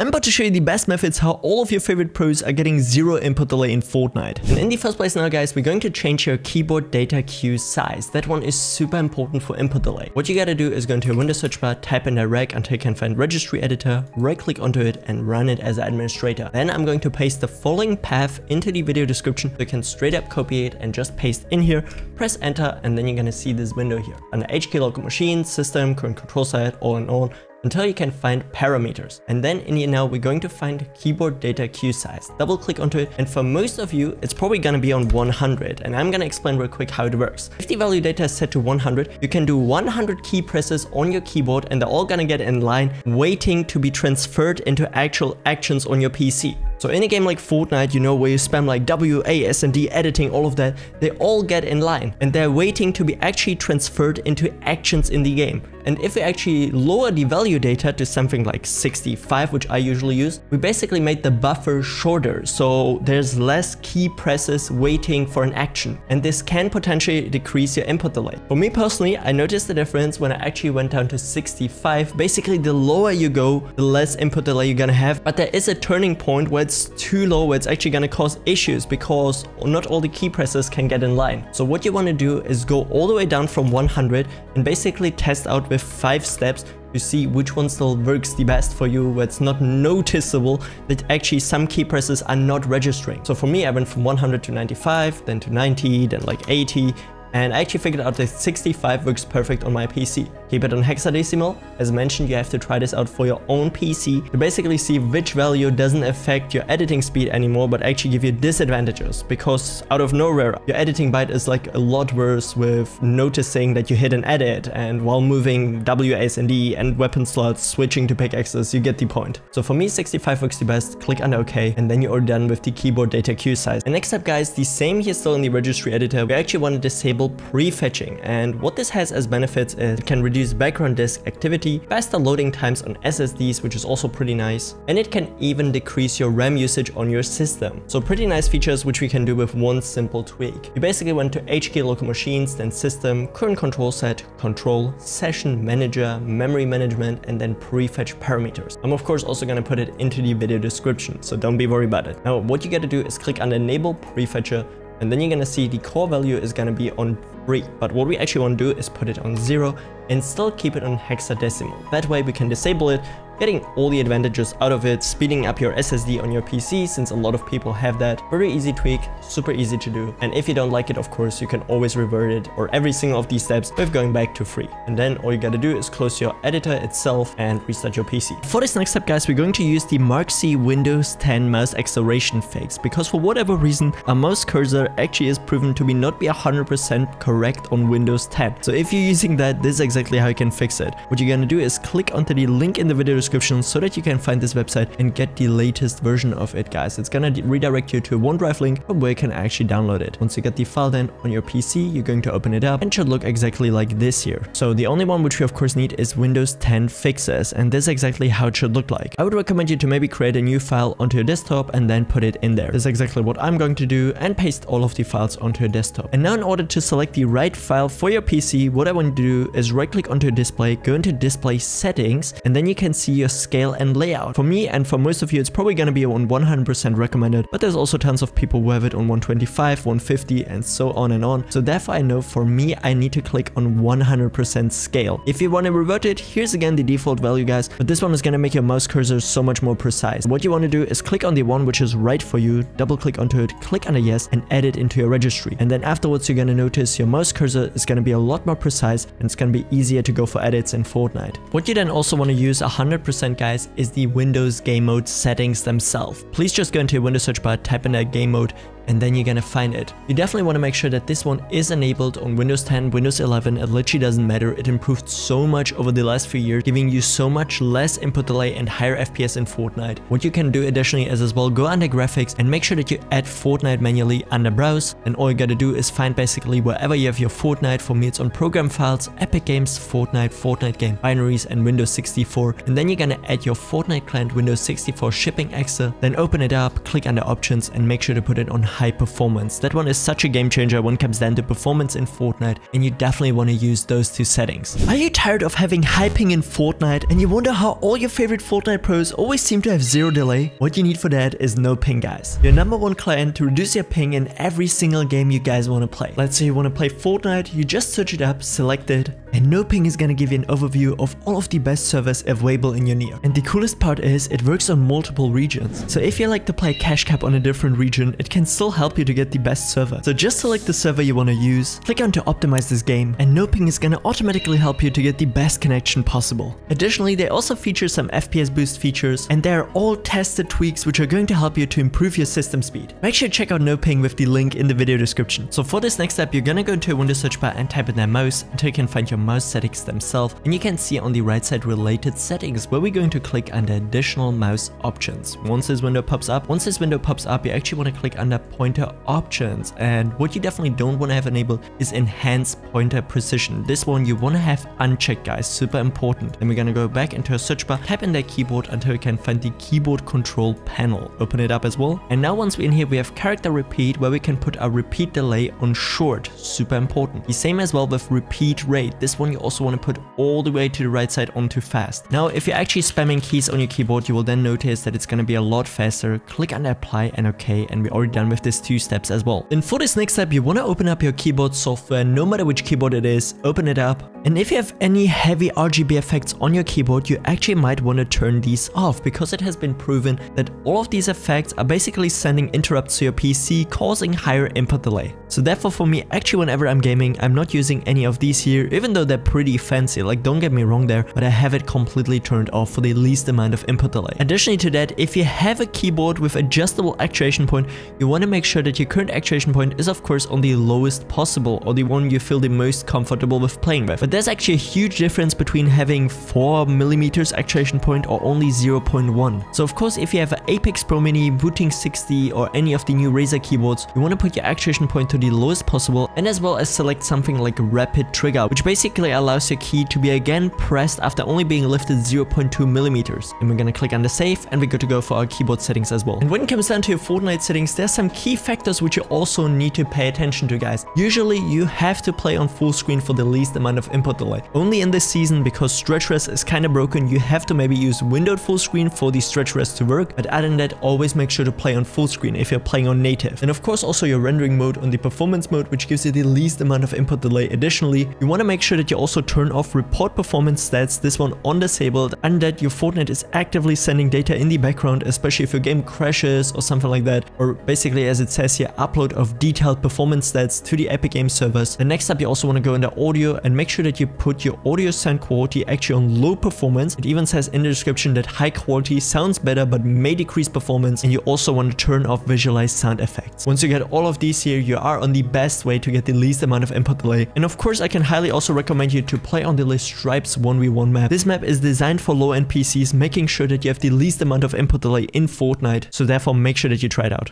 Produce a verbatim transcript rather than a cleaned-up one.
I'm about to show you the best methods how all of your favorite pros are getting zero input delay in Fortnite. And in the first place now guys, we're going to change your keyboard data queue size. That one is super important for input delay. What you gotta do is go into your Windows search bar, type in a reg until you can find registry editor, right click onto it and run it as an administrator. Then I'm going to paste the following path into the video description so you can straight up copy it and just paste in here, press enter and then you're gonna see this window here. Under H K E Y local machine, system, current control site, all in all, until you can find parameters. And then in here now, we're going to find keyboard data queue size. Double click onto it. And for most of you, it's probably gonna be on one hundred. And I'm gonna explain real quick how it works. If the value data is set to one hundred, you can do one hundred key presses on your keyboard and they're all gonna get in line, waiting to be transferred into actual actions on your P C. So in a game like Fortnite, you know, where you spam like W, A, S, and D, editing, all of that, they all get in line and they're waiting to be actually transferred into actions in the game. And if we actually lower the value data to something like sixty-five, which I usually use, we basically made the buffer shorter. So there's less key presses waiting for an action. And this can potentially decrease your input delay. For me personally, I noticed the difference when I actually went down to sixty-five. Basically, the lower you go, the less input delay you're gonna have. But there is a turning point where it's too low, where it's actually gonna cause issues because not all the key presses can get in line. So what you wanna do is go all the way down from one hundred and basically test out with five steps to see which one still works the best for you, where it's not noticeable that actually some key presses are not registering. So for me, I went from one hundred to ninety-five, then to ninety, then like eighty, and I actually figured out that sixty-five works perfect on my P C. Keep it on hexadecimal. As mentioned, you have to try this out for your own P C to basically see which value doesn't affect your editing speed anymore, but actually give you disadvantages, because out of nowhere, your editing byte is like a lot worse with noticing that you hit an edit, and while moving W, S, and D and weapon slots, switching to pickaxes, you get the point. So for me, sixty-five works the best. Click on OK, and then you're done with the keyboard data queue size. And next up, guys, the same here still in the registry editor, we actually want to disable prefetching, and what this has as benefits is it can reduce background disk activity, faster loading times on S S Ds, which is also pretty nice, and it can even decrease your RAM usage on your system. So pretty nice features which we can do with one simple tweak. We basically went to H K E Y local machines, then system, current control set, control, session manager, memory management, and then prefetch parameters. I'm of course also going to put it into the video description, so don't be worried about it. Now what you got to do is click on enable prefetcher, and then you're gonna see the core value is gonna be on three. But what we actually wanna do is put it on zero and still keep it on hexadecimal. That way we can disable it, getting all the advantages out of it, speeding up your S S D on your P C, since a lot of people have that. Very easy tweak, super easy to do. And if you don't like it, of course, you can always revert it or every single of these steps with going back to free. And then all you gotta do is close your editor itself and restart your P C. For this next step, guys, we're going to use the MarkC Windows ten mouse acceleration fix, because for whatever reason, our mouse cursor actually is proven to be not be one hundred percent correct on Windows ten. So if you're using that, this is exactly how you can fix it. What you're gonna do is click onto the link in the video description so that you can find this website and get the latest version of it, guys. It's gonna redirect you to a OneDrive link from where you can actually download it. Once you get the file then on your P C, you're going to open it up and should look exactly like this here. So the only one which we of course need is Windows ten fixes, and this is exactly how it should look like. I would recommend you to maybe create a new file onto your desktop and then put it in there. This is exactly what I'm going to do, and paste all of the files onto your desktop. And now in order to select the right file for your P C, what I want to do is right click onto your display, go into display settings, and then you can see your scale and layout. For me and for most of you, it's probably going to be on one hundred percent recommended, but there's also tons of people who have it on one twenty-five, one fifty, and so on and on. So therefore I know for me, I need to click on one hundred percent scale. If you want to revert it, here's again the default value, guys, but this one is going to make your mouse cursor so much more precise. What you want to do is click on the one which is right for you, double click onto it, click on a yes, and add it into your registry. And then afterwards, you're going to notice your mouse cursor is going to be a lot more precise, and it's going to be easier to go for edits in Fortnite. What you then also want to use one hundred percent guys is the Windows game mode settings themselves. Please just go into your Windows search bar, type in a game mode, and then you're gonna find it. You definitely wanna make sure that this one is enabled on Windows ten, Windows eleven, it literally doesn't matter. It improved so much over the last few years, giving you so much less input delay and higher F P S in Fortnite. What you can do additionally is as well, go under graphics and make sure that you add Fortnite manually under browse, and all you gotta do is find basically wherever you have your Fortnite. For me, it's on program files, Epic Games, Fortnite, Fortnite game, binaries, and Windows sixty-four. And then you're gonna add your Fortnite client Windows sixty-four shipping exe, then open it up, click under options, and make sure to put it on high performance. That one is such a game changer when it comes down to performance in Fortnite, and you definitely want to use those two settings. Are you tired of having high ping in Fortnite and you wonder how all your favorite Fortnite pros always seem to have zero delay? What you need for that is NoPing, guys. Your number one client to reduce your ping in every single game you guys want to play. Let's say you want to play Fortnite, you just search it up, select it, and NoPing is going to give you an overview of all of the best servers available in your near. And the coolest part is it works on multiple regions. So if you like to play cash cap on a different region, it can still help you to get the best server. So just select the server you want to use, click on to optimize this game, and NoPing is going to automatically help you to get the best connection possible. Additionally, they also feature some F P S boost features, and they are all tested tweaks which are going to help you to improve your system speed. Make sure to check out NoPing with the link in the video description. So for this next step, you're going to go into your Windows search bar and type in their mouse until you can find your mouse settings themselves, and you can see on the right side related settings where we're going to click under additional mouse options. Once this window pops up, once this window pops up, you actually want to click under pointer options, and what you definitely don't want to have enabled is enhance pointer precision. This one you want to have unchecked, guys, super important. Then we're going to go back into a search bar, type in their keyboard until you can find the keyboard control panel. Open it up as well. And now once we're in here, we have character repeat where we can put our repeat delay on short, super important. The same as well with repeat rate. This one you also want to put all the way to the right side onto fast. Now if you're actually spamming keys on your keyboard, you will then notice that it's going to be a lot faster. Click on apply and okay, and we're already done with these two steps as well. And for this next step, you want to open up your keyboard software, no matter which keyboard it is, open it up. And if you have any heavy R G B effects on your keyboard, you actually might want to turn these off, because it has been proven that all of these effects are basically sending interrupts to your P C, causing higher input delay. So therefore for me, actually whenever I'm gaming, I'm not using any of these here, even though they're pretty fancy, like don't get me wrong there, but I have it completely turned off for the least amount of input delay. Additionally to that, if you have a keyboard with adjustable actuation point, you want to make sure that your current actuation point is of course on the lowest possible, or the one you feel the most comfortable with playing with. But there's actually a huge difference between having four millimeter actuation point or only zero point one. So of course if you have an Apex Pro Mini, Wooting sixty, or any of the new Razer keyboards, you want to put your actuation point to the lowest possible, and as well as select something like rapid trigger, which basically allows your key to be again pressed after only being lifted zero point two millimeters. And we're gonna click under save, and we're good to go for our keyboard settings as well. And when it comes down to your Fortnite settings, there's some key factors which you also need to pay attention to, guys. Usually you have to play on full screen for the least amount of input delay. Only in this season, because stretch res is kind of broken, you have to maybe use windowed full screen for the stretch res to work, but other than that, always make sure to play on full screen if you're playing on native. And of course also your rendering mode on the performance mode, which gives you the least amount of input delay. Additionally, you want to make sure that you also turn off report performance stats, this one on disabled, and that your Fortnite is actively sending data in the background, especially if your game crashes or something like that, or basically as it says here, upload of detailed performance stats to the Epic Games servers. The next step, you also want to go into audio and make sure that you put your audio sound quality actually on low performance. It even says in the description that high quality sounds better but may decrease performance, and you also want to turn off visualized sound effects. Once you get all of these here, you are on the best way to get the least amount of input delay. And of course I can highly also recommend you to play on the leStripeZ one v one map. This map is designed for low-end P Cs, making sure that you have the least amount of input delay in Fortnite, so therefore make sure that you try it out.